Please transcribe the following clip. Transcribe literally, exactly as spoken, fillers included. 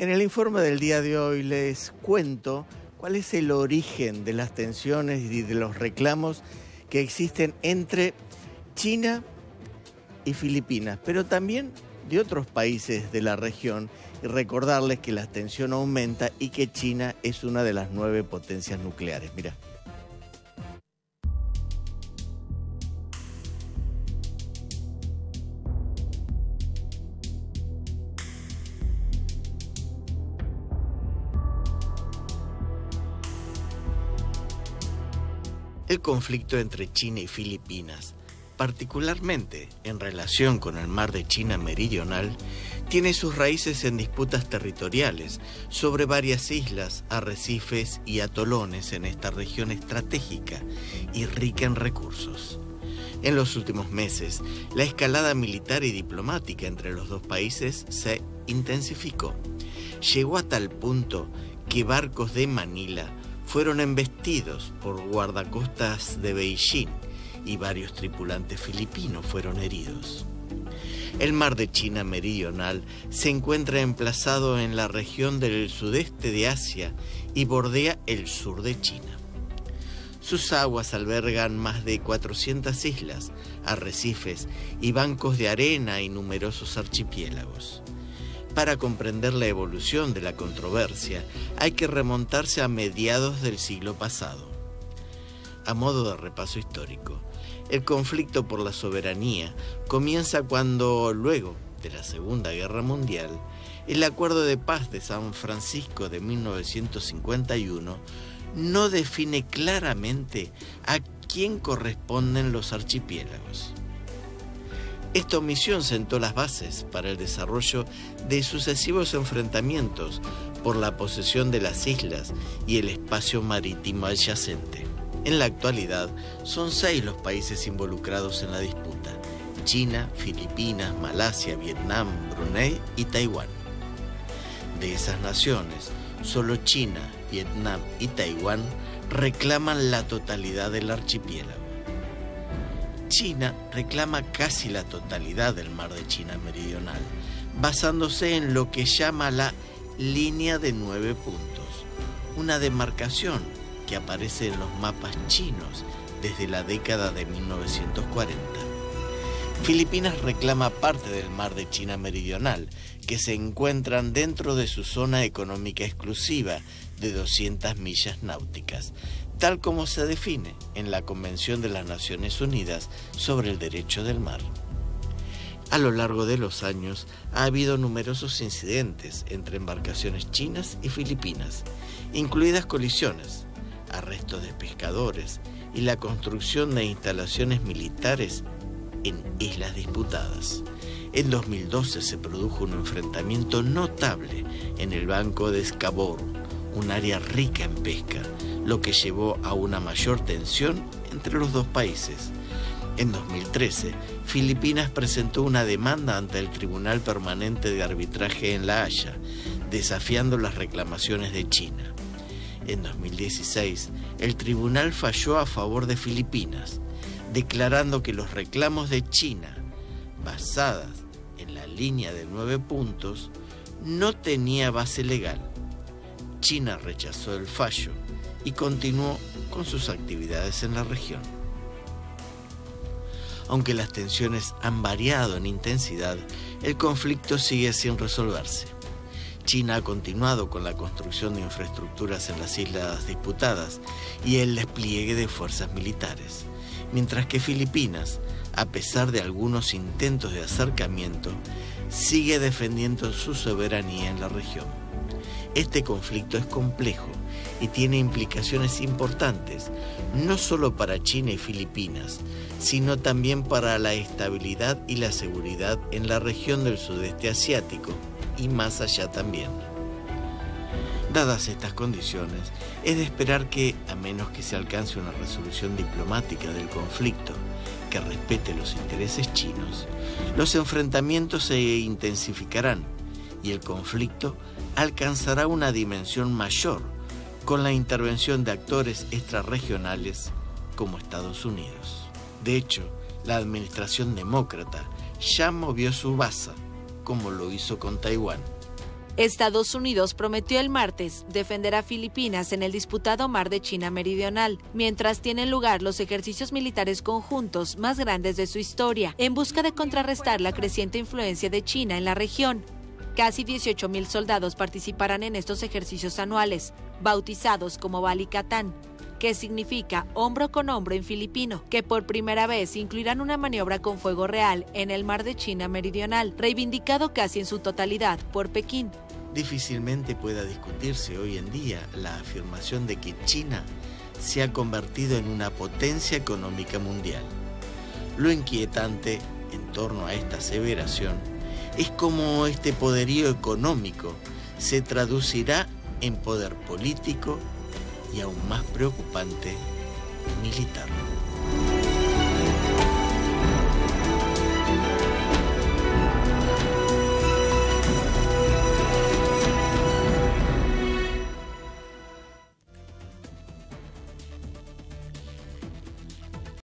En el informe del día de hoy les cuento cuál es el origen de las tensiones y de los reclamos que existen entre China y Filipinas, pero también de otros países de la región, y recordarles que la tensión aumenta y que China es una de las nueve potencias nucleares. Mira. El conflicto entre China y Filipinas, particularmente en relación con el Mar de China Meridional, tiene sus raíces en disputas territoriales sobre varias islas, arrecifes y atolones en esta región estratégica y rica en recursos. En los últimos meses, la escalada militar y diplomática entre los dos países se intensificó. Llegó a tal punto que barcos de Manila fueron embestidos por guardacostas de Beijing y varios tripulantes filipinos fueron heridos. El Mar de China Meridional se encuentra emplazado en la región del sudeste de Asia y bordea el sur de China. Sus aguas albergan más de cuatrocientas islas, arrecifes y bancos de arena y numerosos archipiélagos. Para comprender la evolución de la controversia, hay que remontarse a mediados del siglo pasado. A modo de repaso histórico, el conflicto por la soberanía comienza cuando, luego de la Segunda Guerra Mundial, el Acuerdo de Paz de San Francisco de mil novecientos cincuenta y uno no define claramente a quién corresponden los archipiélagos. Esta omisión sentó las bases para el desarrollo de sucesivos enfrentamientos por la posesión de las islas y el espacio marítimo adyacente. En la actualidad, son seis los países involucrados en la disputa: China, Filipinas, Malasia, Vietnam, Brunei y Taiwán. De esas naciones, solo China, Vietnam y Taiwán reclaman la totalidad del archipiélago. China reclama casi la totalidad del Mar de China Meridional, basándose en lo que llama la Línea de Nueve Puntos, una demarcación que aparece en los mapas chinos desde la década de mil novecientos cuarenta. Filipinas reclama parte del Mar de China Meridional, que se encuentran dentro de su zona económica exclusiva de doscientas millas náuticas, tal como se define en la Convención de las Naciones Unidas sobre el Derecho del Mar. A lo largo de los años ha habido numerosos incidentes entre embarcaciones chinas y filipinas, incluidas colisiones, arrestos de pescadores y la construcción de instalaciones militares en islas disputadas. En dos mil doce se produjo un enfrentamiento notable en el Banco de Scarborough, un área rica en pesca, lo que llevó a una mayor tensión entre los dos países. En dos mil trece, Filipinas presentó una demanda ante el Tribunal Permanente de Arbitraje en La Haya, desafiando las reclamaciones de China. En dos mil dieciséis, el tribunal falló a favor de Filipinas, declarando que los reclamos de China, basadas en la Línea de Nueve Puntos, no tenía base legal. China rechazó el fallo y continuó con sus actividades en la región. Aunque las tensiones han variado en intensidad, el conflicto sigue sin resolverse. China ha continuado con la construcción de infraestructuras en las islas disputadas y el despliegue de fuerzas militares, mientras que Filipinas, a pesar de algunos intentos de acercamiento, sigue defendiendo su soberanía en la región. Este conflicto es complejo y tiene implicaciones importantes, no solo para China y Filipinas, sino también para la estabilidad y la seguridad en la región del sudeste asiático y más allá también. Dadas estas condiciones, es de esperar que, a menos que se alcance una resolución diplomática del conflicto que respete los intereses chinos, los enfrentamientos se intensificarán y el conflicto alcanzará una dimensión mayor con la intervención de actores extrarregionales como Estados Unidos. De hecho, la administración demócrata ya movió su base, como lo hizo con Taiwán. Estados Unidos prometió el martes defender a Filipinas en el disputado Mar de China Meridional, mientras tienen lugar los ejercicios militares conjuntos más grandes de su historia, en busca de contrarrestar la creciente influencia de China en la región. Casi dieciocho mil soldados participarán en estos ejercicios anuales, bautizados como Balikatán, que significa hombro con hombro en filipino, que por primera vez incluirán una maniobra con fuego real en el Mar de China Meridional, reivindicado casi en su totalidad por Pekín. Difícilmente pueda discutirse hoy en día la afirmación de que China se ha convertido en una potencia económica mundial. Lo inquietante en torno a esta aseveración es cómo este poderío económico se traducirá en poder político y aún más preocupante, militar.